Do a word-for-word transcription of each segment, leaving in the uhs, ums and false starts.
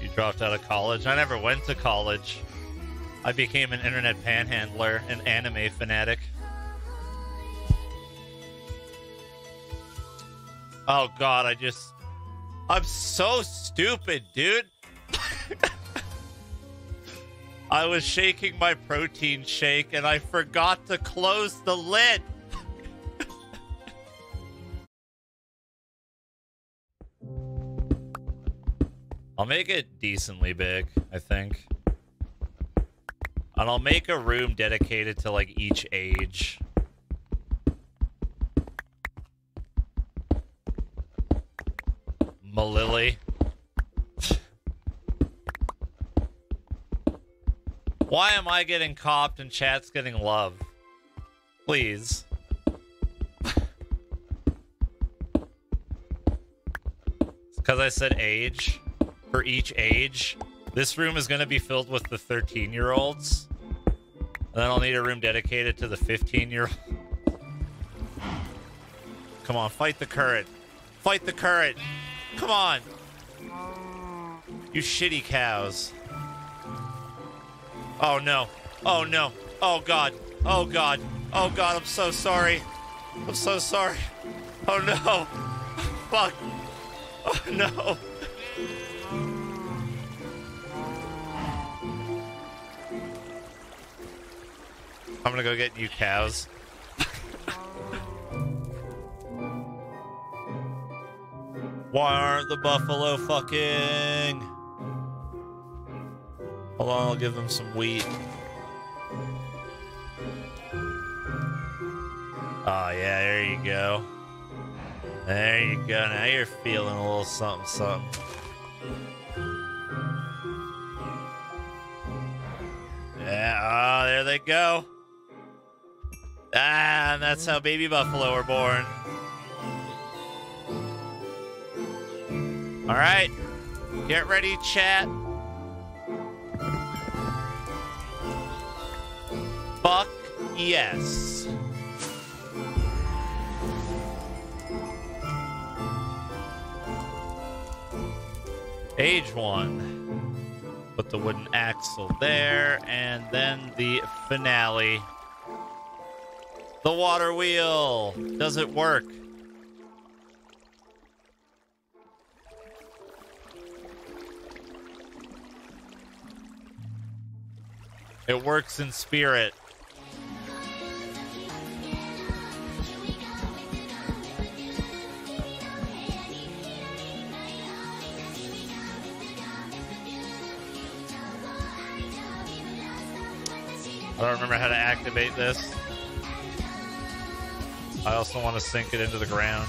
You dropped out of college. I never went to college. I became an internet panhandler, an anime fanatic. Oh god, I just... I'm so stupid, dude. I was shaking my protein shake and I forgot to close the lid. I'll make it decently big, I think. And I'll make a room dedicated to like each age. Malily. Why am I getting copped and chat's getting love? Please. It's because I said age. For each age, this room is going to be filled with the thirteen-year-olds. And then I'll need a room dedicated to the fifteen-year-olds. Come on, fight the current. Fight the current. Come on. You shitty cows. Oh no, oh no, oh god, oh god, oh god, I'm so sorry. I'm so sorry. Oh no, fuck, oh no. I'm gonna go get you cows. Why aren't the buffalo fucking? Hold on, I'll give them some wheat. Oh, yeah, there you go. There you go. Now you're feeling a little something, something. Yeah, oh, there they go. Ah, and that's how baby buffalo were born. All right. Get ready, chat. Fuck yes. Age one. Put the wooden axle there, and then the finale. The water wheel. Does it work? It works in spirit. I don't remember how to activate this. I also want to sink it into the ground.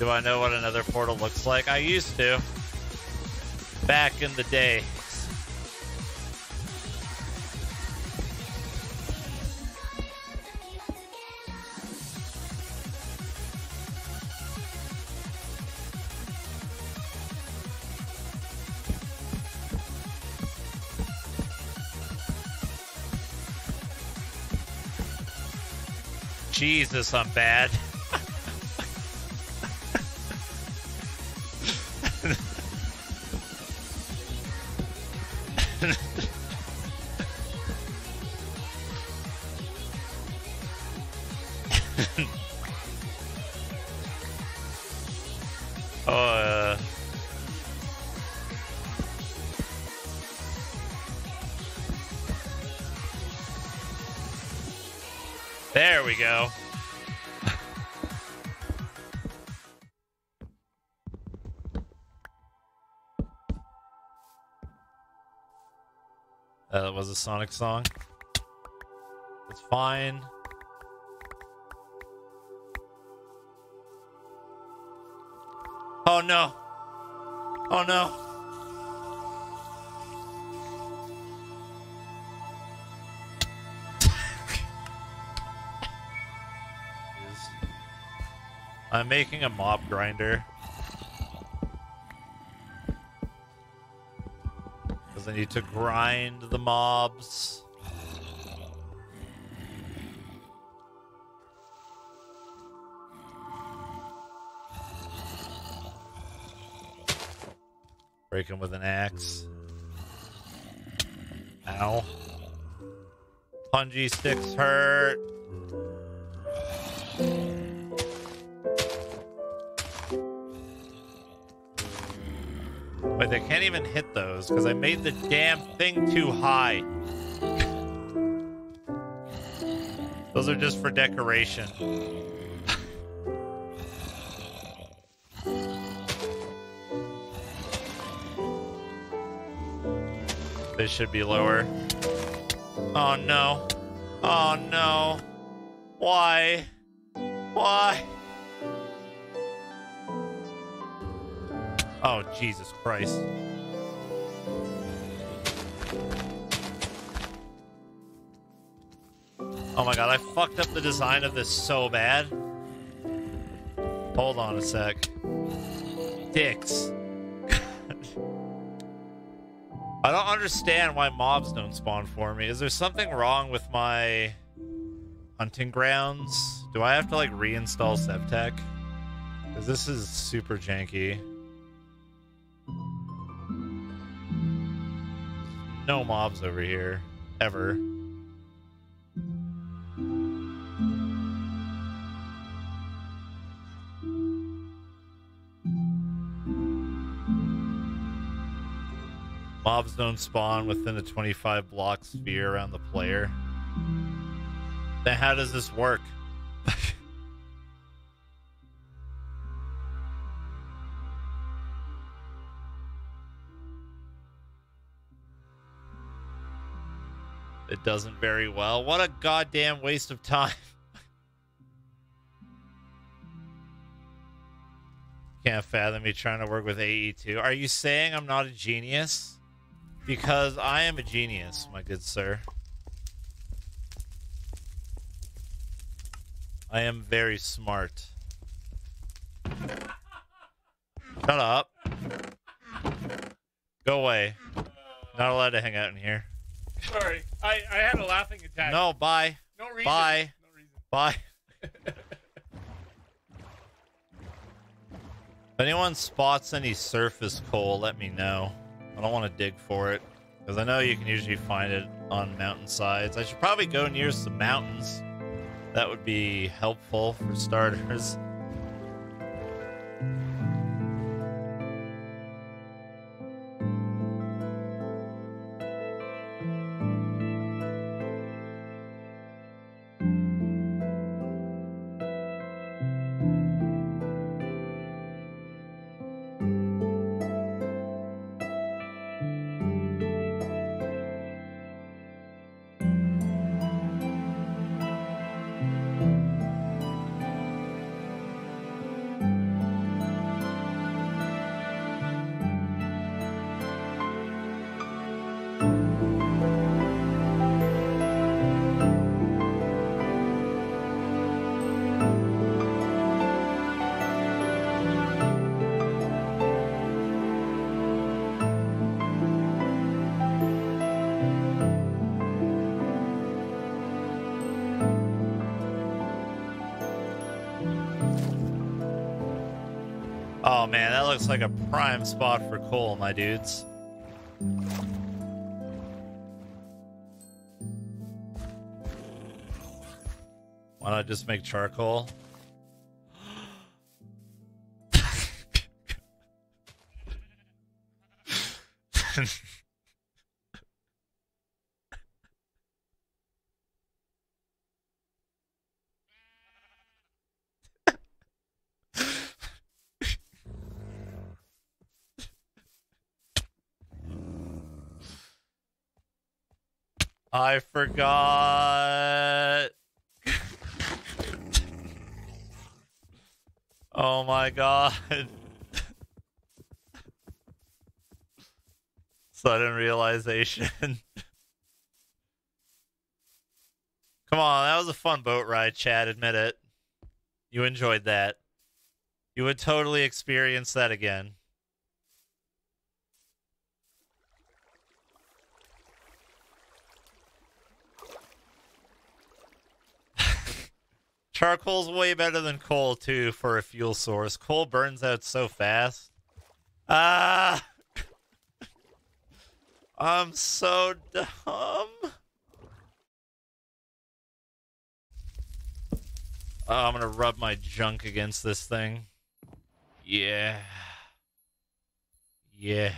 Do I know what another portal looks like? I used to. Back in the day. Jesus, I'm bad. Oh, uh. There we go. Uh, that was a Sonic song. It's fine. Oh no. Oh no. I'm making a mob grinder. Because I need to grind the mobs. Break him with an axe. Ow. Punji sticks hurt. Wait, they can't even hit those because I made the damn thing too high. Those are just for decoration. They should be lower. Oh no. Oh no. Why? Why? Oh, Jesus Christ. Oh my god, I fucked up the design of this so bad. Hold on a sec. Dicks. I don't understand why mobs don't spawn for me. Is there something wrong with my hunting grounds? Do I have to like reinstall CevTech? Because this is super janky. No mobs over here. Ever. Mobs don't spawn within a twenty-five block sphere around the player. Then how does this work? It doesn't very well. What a goddamn waste of time. Can't fathom me trying to work with A E two. Are you saying I'm not a genius? Because I am a genius, my good sir. I am very smart. Shut up. Go away. Not allowed to hang out in here. Sorry. I, I had a laughing attack. No, bye. No reason. Bye. No reason. Bye. If anyone spots any surface coal, let me know. I don't want to dig for it because I know you can usually find it on mountainsides. I should probably go near some mountains. That would be helpful for starters. Oh man, that looks like a prime spot for coal, my dudes. Why not just make charcoal? I forgot. Oh my god. Sudden realization. Come on, that was a fun boat ride, Chad. Admit it. You enjoyed that. You would totally experience that again. Charcoal's way better than coal, too, for a fuel source. Coal burns out so fast. Ah! I'm so dumb. Oh, I'm gonna rub my junk against this thing. Yeah. Yeah.